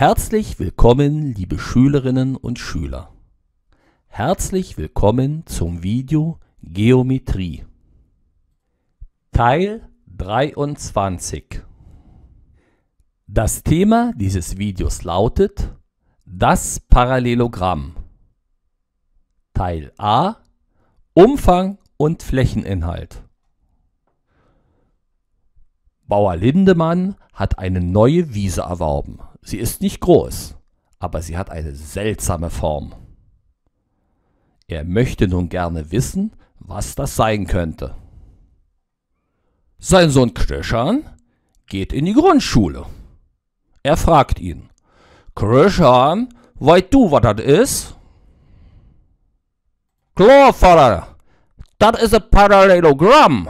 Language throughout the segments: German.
Herzlich willkommen, liebe Schülerinnen und Schüler. Herzlich willkommen zum Video Geometrie. Teil 23. Das Thema dieses Videos lautet das Parallelogramm. Teil A, Umfang und Flächeninhalt. Bauer Lindemann hat eine neue Wiese erworben. Sie ist nicht groß, aber sie hat eine seltsame Form. Er möchte nun gerne wissen, was das sein könnte. Sein Sohn Kröschan geht in die Grundschule. Er fragt ihn: Kröschan, weißt du, was das ist? Klar, Vater, das ist ein Parallelogramm.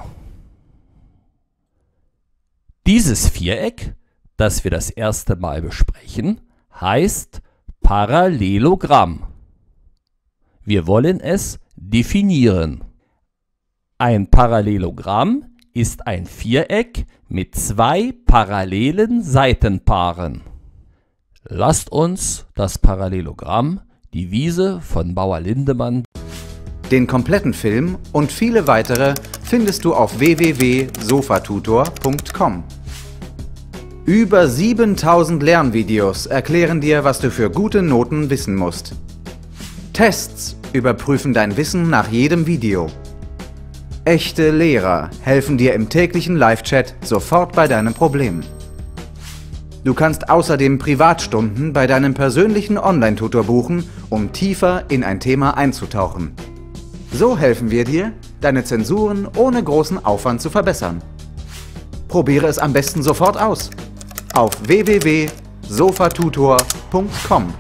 Dieses Viereck, das wir das erste Mal besprechen, heißt Parallelogramm. Wir wollen es definieren. Ein Parallelogramm ist ein Viereck mit zwei parallelen Seitenpaaren. Lasst uns das Parallelogramm, die Wiese von Bauer Lindemann. Den kompletten Film und viele weitere findest du auf www.sofatutor.com. Über 7000 Lernvideos erklären dir, was du für gute Noten wissen musst. Tests überprüfen dein Wissen nach jedem Video. Echte Lehrer helfen dir im täglichen Live-Chat sofort bei deinen Problemen. Du kannst außerdem Privatstunden bei deinem persönlichen Online-Tutor buchen, um tiefer in ein Thema einzutauchen. So helfen wir dir, deine Zensuren ohne großen Aufwand zu verbessern. Probiere es am besten sofort aus. Auf www.sofatutor.com